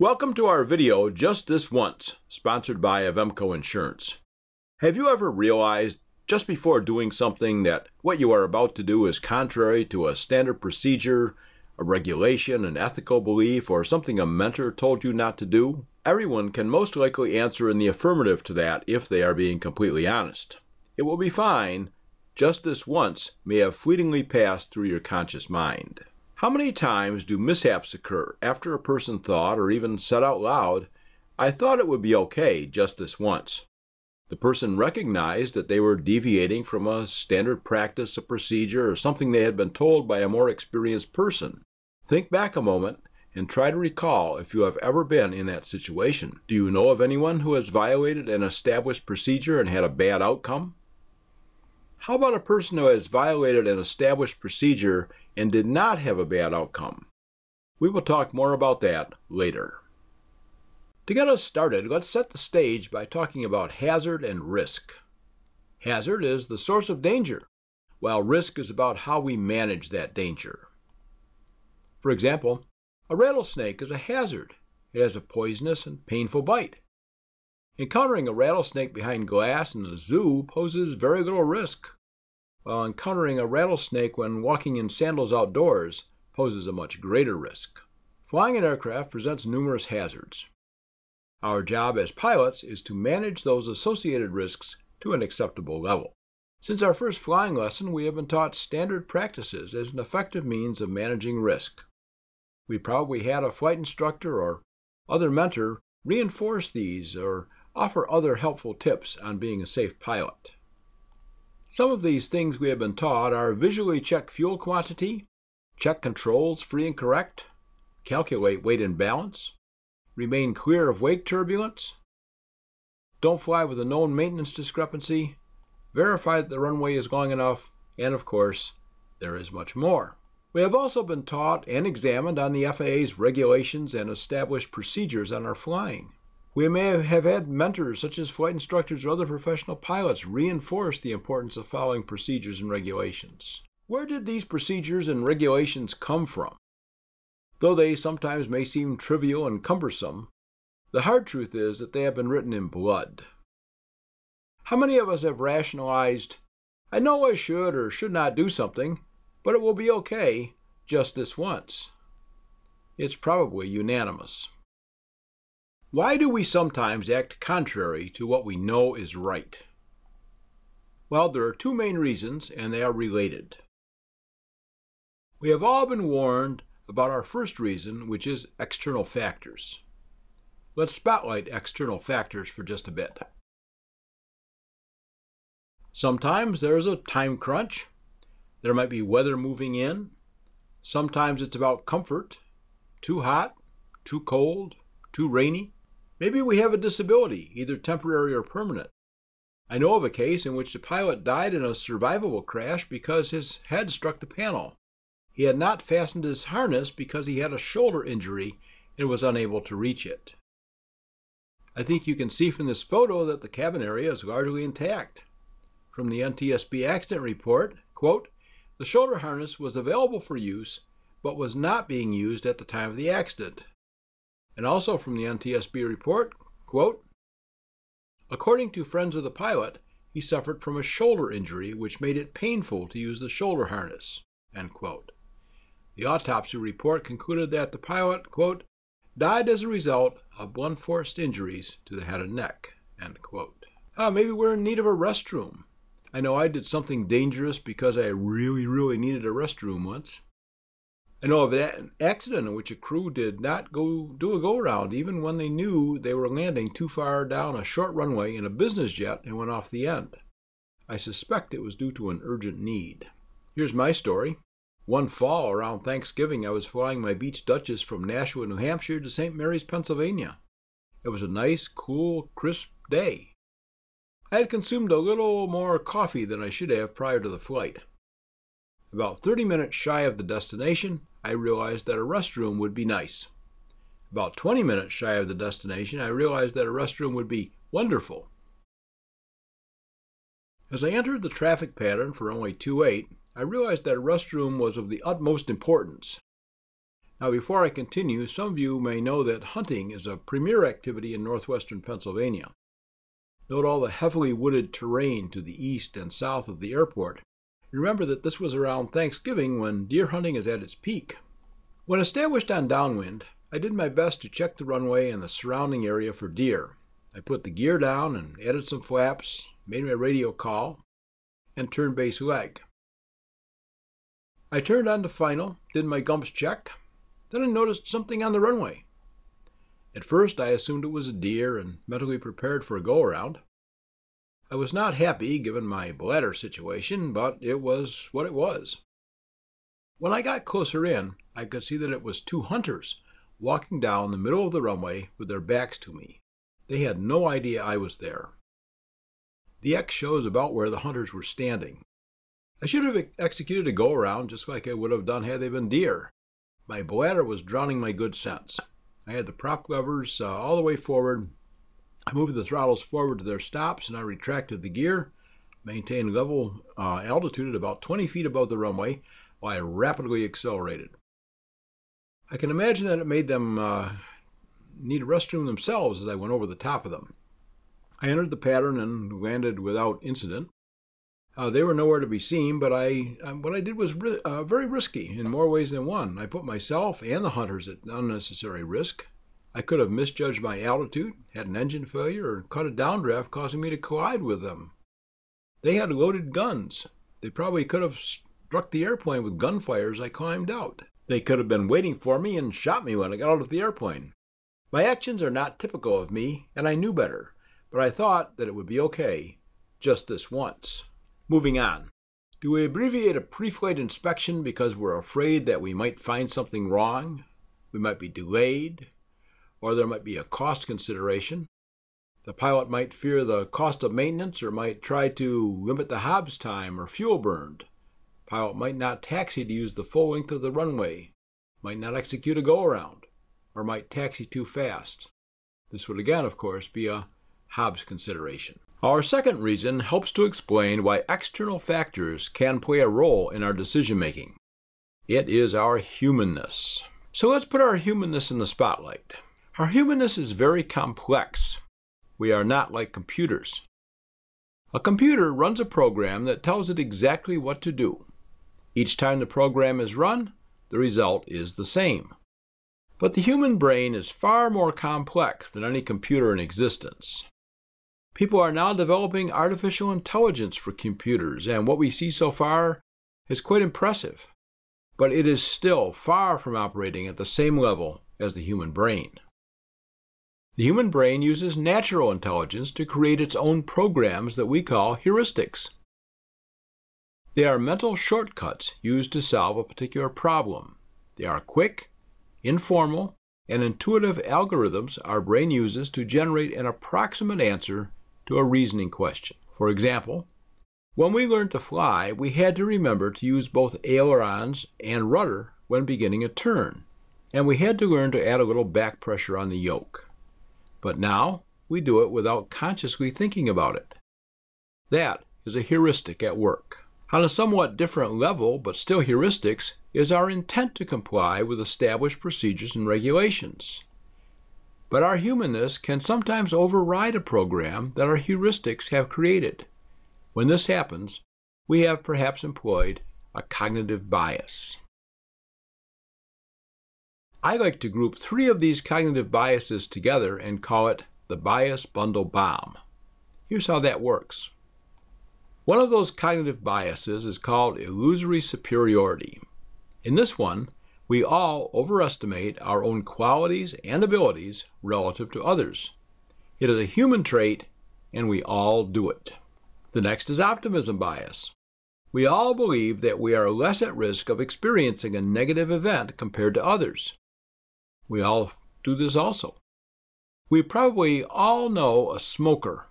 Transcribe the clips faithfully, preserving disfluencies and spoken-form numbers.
Welcome to our video, Just This Once, sponsored by Avemco Insurance. Have you ever realized, just before doing something, that what you are about to do is contrary to a standard procedure, a regulation, an ethical belief, or something a mentor told you not to do? Everyone can most likely answer in the affirmative to that if they are being completely honest. It will be fine. Just this once may have fleetingly passed through your conscious mind. How many times do mishaps occur after a person thought, or even said out loud, "I thought it would be okay just this once"? The person recognized that they were deviating from a standard practice, a procedure, or something they had been told by a more experienced person. Think back a moment and try to recall if you have ever been in that situation. Do you know of anyone who has violated an established procedure and had a bad outcome? How about a person who has violated an established procedure and did not have a bad outcome? We will talk more about that later. To get us started, let's set the stage by talking about hazard and risk. Hazard is the source of danger, while risk is about how we manage that danger. For example, a rattlesnake is a hazard. It has a poisonous and painful bite. Encountering a rattlesnake behind glass in a zoo poses very little risk, while encountering a rattlesnake when walking in sandals outdoors poses a much greater risk. Flying an aircraft presents numerous hazards. Our job as pilots is to manage those associated risks to an acceptable level. Since our first flying lesson, we have been taught standard practices as an effective means of managing risk. We probably had a flight instructor or other mentor reinforce these or offer other helpful tips on being a safe pilot. Some of these things we have been taught are: visually check fuel quantity, check controls free and correct, calculate weight and balance, remain clear of wake turbulence, don't fly with a known maintenance discrepancy, verify that the runway is long enough, and of course, there is much more. We have also been taught and examined on the F A A's regulations and established procedures on our flying. We may have had mentors such as flight instructors or other professional pilots reinforce the importance of following procedures and regulations. Where did these procedures and regulations come from? Though they sometimes may seem trivial and cumbersome, the hard truth is that they have been written in blood. How many of us have rationalized, "I know I should or should not do something, but it will be okay just this once"? It's probably unanimous. Why do we sometimes act contrary to what we know is right? Well, there are two main reasons, and they are related. We have all been warned about our first reason, which is external factors. Let's spotlight external factors for just a bit. Sometimes there is a time crunch. There might be weather moving in. Sometimes it's about comfort. Too hot, too cold, too rainy. Maybe we have a disability, either temporary or permanent. I know of a case in which the pilot died in a survivable crash because his head struck the panel. He had not fastened his harness because he had a shoulder injury and was unable to reach it. I think you can see from this photo that the cabin area is largely intact. From the N T S B accident report, quote, "The shoulder harness was available for use, but was not being used at the time of the accident." And also from the N T S B report, quote, "According to friends of the pilot, he suffered from a shoulder injury which made it painful to use the shoulder harness," end quote. The autopsy report concluded that the pilot, quote, "died as a result of blunt-force injuries to the head and neck," end quote. Ah, maybe we're in need of a restroom. I know I did something dangerous because I really, really needed a restroom once. I know of an accident in which a crew did not go do a go-round even when they knew they were landing too far down a short runway in a business jet and went off the end. I suspect it was due to an urgent need. Here's my story. One fall around Thanksgiving, I was flying my Beech Duchess from Nashua, New Hampshire to Saint Mary's, Pennsylvania. It was a nice, cool, crisp day. I had consumed a little more coffee than I should have prior to the flight. About thirty minutes shy of the destination, I realized that a restroom would be nice. About twenty minutes shy of the destination, I realized that a restroom would be wonderful. As I entered the traffic pattern for runway two eight, I realized that a restroom was of the utmost importance. Now, before I continue, some of you may know that hunting is a premier activity in northwestern Pennsylvania. Note all the heavily wooded terrain to the east and south of the airport. Remember that this was around Thanksgiving when deer hunting is at its peak. When established on downwind, I did my best to check the runway and the surrounding area for deer. I put the gear down and added some flaps, made my radio call, and turned base leg. I turned on to final, did my GUMPS check, then I noticed something on the runway. At first I assumed it was a deer and mentally prepared for a go-around. I was not happy given my bladder situation, but it was what it was. When I got closer in, I could see that it was two hunters walking down the middle of the runway with their backs to me. They had no idea I was there. The X shows about where the hunters were standing. I should have executed a go-around just like I would have done had they been deer. My bladder was drowning my good sense. I had the prop levers uh, all the way forward. I moved the throttles forward to their stops and I retracted the gear, maintained level uh, altitude at about twenty feet above the runway while I rapidly accelerated. I can imagine that it made them uh, need a restroom themselves as I went over the top of them. I entered the pattern and landed without incident. Uh, they were nowhere to be seen, but I, um, what I did was ri uh, very risky in more ways than one. I put myself and the hunters at unnecessary risk. I could have misjudged my altitude, had an engine failure, or caught a downdraft causing me to collide with them. They had loaded guns. They probably could have struck the airplane with gunfire as I climbed out. They could have been waiting for me and shot me when I got out of the airplane. My actions are not typical of me, and I knew better, but I thought that it would be okay just this once. Moving on. Do we abbreviate a pre-flight inspection because we're afraid that we might find something wrong, we might be delayed, or there might be a cost consideration? The pilot might fear the cost of maintenance or might try to limit the Hobbs time or fuel burned. Pilot might not taxi to use the full length of the runway, might not execute a go-around, or might taxi too fast. This would again, of course, be a Hobbs consideration. Our second reason helps to explain why external factors can play a role in our decision-making. It is our humanness. So let's put our humanness in the spotlight. Our humanness is very complex. We are not like computers. A computer runs a program that tells it exactly what to do. Each time the program is run, the result is the same. But the human brain is far more complex than any computer in existence. People are now developing artificial intelligence for computers, and what we see so far is quite impressive. But it is still far from operating at the same level as the human brain. The human brain uses natural intelligence to create its own programs that we call heuristics. They are mental shortcuts used to solve a particular problem. They are quick, informal, and intuitive algorithms our brain uses to generate an approximate answer to a reasoning question. For example, when we learned to fly, we had to remember to use both ailerons and rudder when beginning a turn, and we had to learn to add a little back pressure on the yoke. But now, we do it without consciously thinking about it. That is a heuristic at work. On a somewhat different level, but still heuristics, is our intent to comply with established procedures and regulations. But our humanness can sometimes override a program that our heuristics have created. When this happens, we have perhaps employed a cognitive bias. I like to group three of these cognitive biases together and call it the bias bundle bomb. Here's how that works. One of those cognitive biases is called illusory superiority. In this one, we all overestimate our own qualities and abilities relative to others. It is a human trait, and we all do it. The next is optimism bias. We all believe that we are less at risk of experiencing a negative event compared to others. We all do this also. We probably all know a smoker,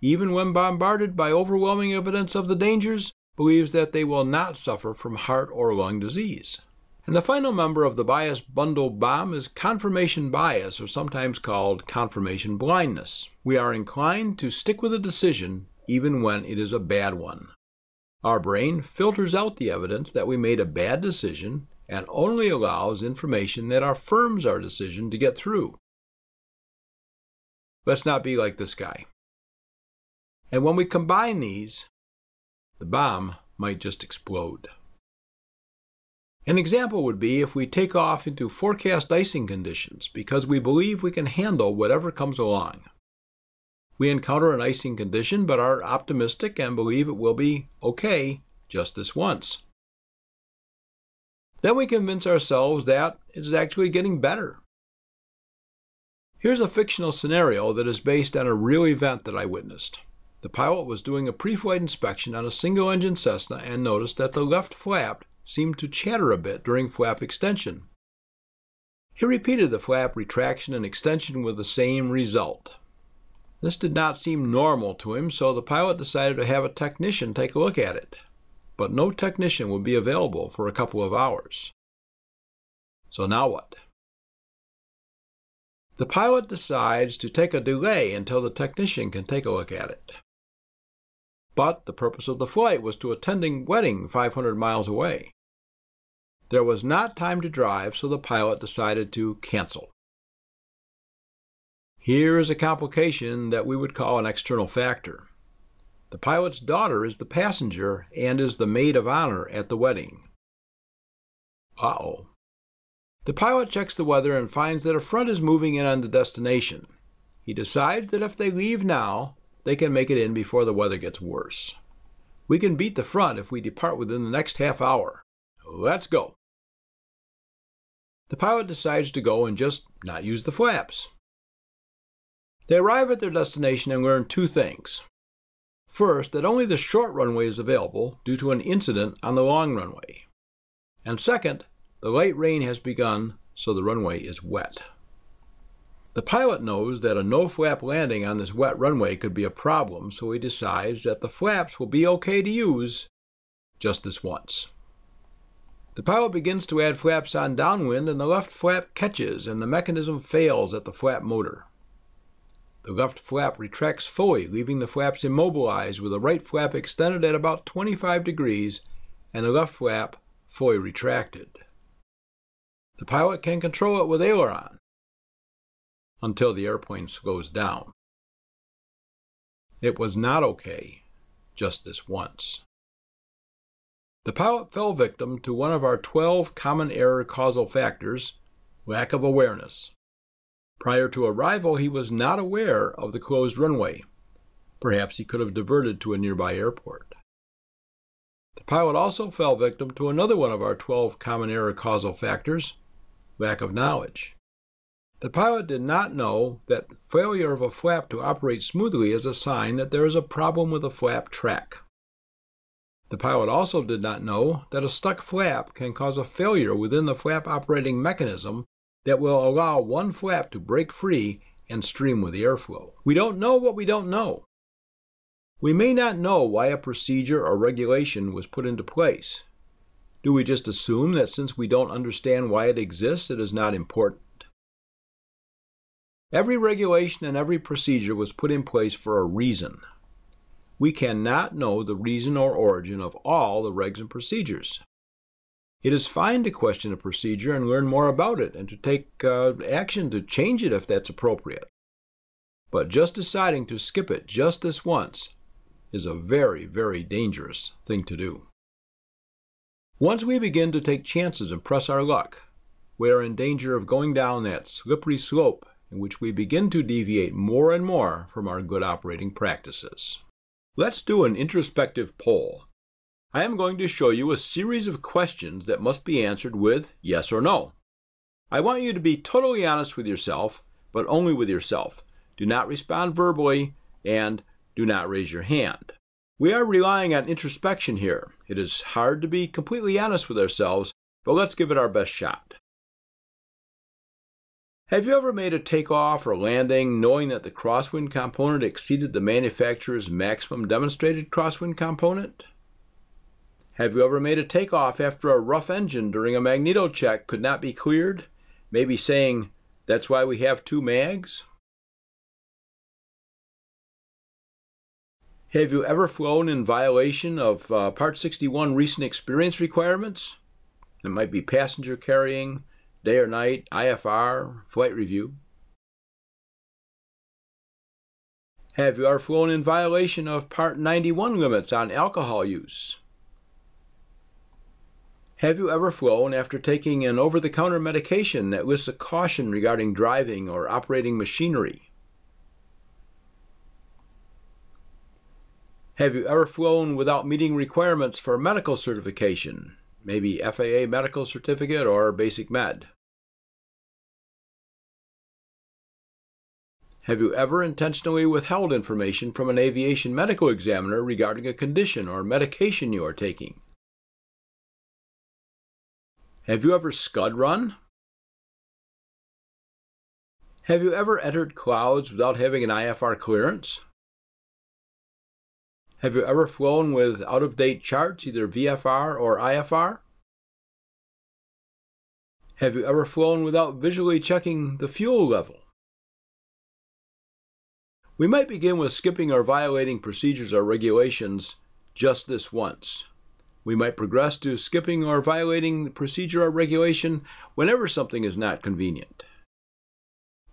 even when bombarded by overwhelming evidence of the dangers, believes that they will not suffer from heart or lung disease. And the final member of the bias bundle bomb is confirmation bias, or sometimes called confirmation blindness. We are inclined to stick with a decision even when it is a bad one. Our brain filters out the evidence that we made a bad decision and only allows information that affirms our decision to get through. Let's not be like this guy. And when we combine these, the bomb might just explode. An example would be if we take off into forecast icing conditions because we believe we can handle whatever comes along. We encounter an icing condition but are optimistic and believe it will be okay just this once. Then we convince ourselves that it is actually getting better. Here's a fictional scenario that is based on a real event that I witnessed. The pilot was doing a pre-flight inspection on a single-engine Cessna and noticed that the left flap seemed to chatter a bit during flap extension. He repeated the flap retraction and extension with the same result. This did not seem normal to him, so the pilot decided to have a technician take a look at it. But no technician would be available for a couple of hours. So now what? The pilot decides to take a delay until the technician can take a look at it. But the purpose of the flight was to attend a wedding five hundred miles away. There was not time to drive, so the pilot decided to cancel. Here is a complication that we would call an external factor. The pilot's daughter is the passenger and is the maid of honor at the wedding. Uh-oh. The pilot checks the weather and finds that a front is moving in on the destination. He decides that if they leave now, they can make it in before the weather gets worse. We can beat the front if we depart within the next half hour. Let's go. The pilot decides to go and just not use the flaps. They arrive at their destination and learn two things. First, that only the short runway is available due to an incident on the long runway. And second, the light rain has begun, so the runway is wet. The pilot knows that a no-flap landing on this wet runway could be a problem, so he decides that the flaps will be okay to use just this once. The pilot begins to add flaps on downwind, and the left flap catches, and the mechanism fails at the flap motor. The left flap retracts fully, leaving the flaps immobilized, with the right flap extended at about twenty-five degrees, and the left flap fully retracted. The pilot can control it with aileron until the airplane slows down. It was not okay just this once. The pilot fell victim to one of our twelve common error causal factors, lack of awareness. Prior to arrival, he was not aware of the closed runway. Perhaps he could have diverted to a nearby airport. The pilot also fell victim to another one of our twelve common error causal factors, lack of knowledge. The pilot did not know that failure of a flap to operate smoothly is a sign that there is a problem with the flap track. The pilot also did not know that a stuck flap can cause a failure within the flap operating mechanism that will allow one flap to break free and stream with the airflow. We don't know what we don't know. We may not know why a procedure or regulation was put into place. Do we just assume that since we don't understand why it exists, it is not important? Every regulation and every procedure was put in place for a reason. We cannot know the reason or origin of all the regs and procedures. It is fine to question a procedure and learn more about it and to take uh, action to change it if that's appropriate. But just deciding to skip it just this once is a very, very dangerous thing to do. Once we begin to take chances and press our luck, we are in danger of going down that slippery slope in which we begin to deviate more and more from our good operating practices. Let's do an introspective poll. I am going to show you a series of questions that must be answered with yes or no. I want you to be totally honest with yourself, but only with yourself. Do not respond verbally, and do not raise your hand. We are relying on introspection here. It is hard to be completely honest with ourselves, but let's give it our best shot. Have you ever made a takeoff or landing knowing that the crosswind component exceeded the manufacturer's maximum demonstrated crosswind component? Have you ever made a takeoff after a rough engine during a magneto check could not be cleared? Maybe saying, "That's why we have two mags?" Have you ever flown in violation of uh, Part sixty-one recent experience requirements? It might be passenger carrying, day or night, I F R, flight review. Have you ever flown in violation of Part ninety-one limits on alcohol use? Have you ever flown after taking an over-the-counter medication that lists a caution regarding driving or operating machinery? Have you ever flown without meeting requirements for medical certification, maybe F A A medical certificate or basic med? Have you ever intentionally withheld information from an aviation medical examiner regarding a condition or medication you are taking? Have you ever scud run? Have you ever entered clouds without having an I F R clearance? Have you ever flown with out-of-date charts, either V F R or I F R? Have you ever flown without visually checking the fuel level? We might begin with skipping or violating procedures or regulations just this once. We might progress to skipping or violating the procedure or regulation whenever something is not convenient.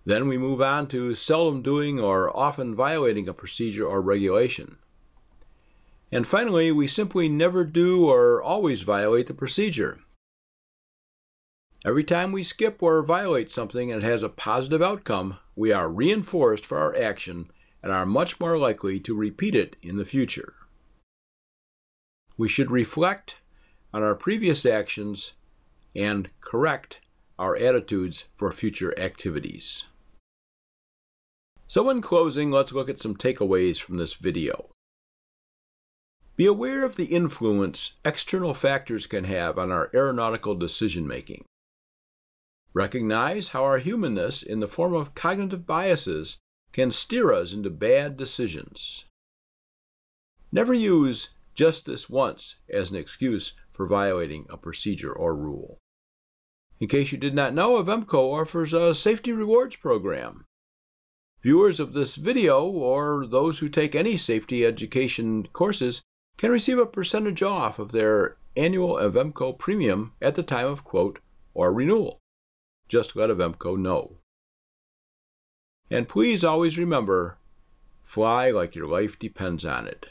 Then we move on to seldom doing or often violating a procedure or regulation. And finally, we simply never do or always violate the procedure. Every time we skip or violate something and it has a positive outcome, we are reinforced for our action and are much more likely to repeat it in the future. We should reflect on our previous actions and correct our attitudes for future activities. So in closing, let's look at some takeaways from this video. Be aware of the influence external factors can have on our aeronautical decision-making. Recognize how our humanness in the form of cognitive biases can steer us into bad decisions. Never use just this once as an excuse for violating a procedure or rule. In case you did not know, Avemco offers a safety rewards program. Viewers of this video or those who take any safety education courses can receive a percentage off of their annual Avemco premium at the time of quote or renewal. Just let Avemco know. And please always remember, fly like your life depends on it.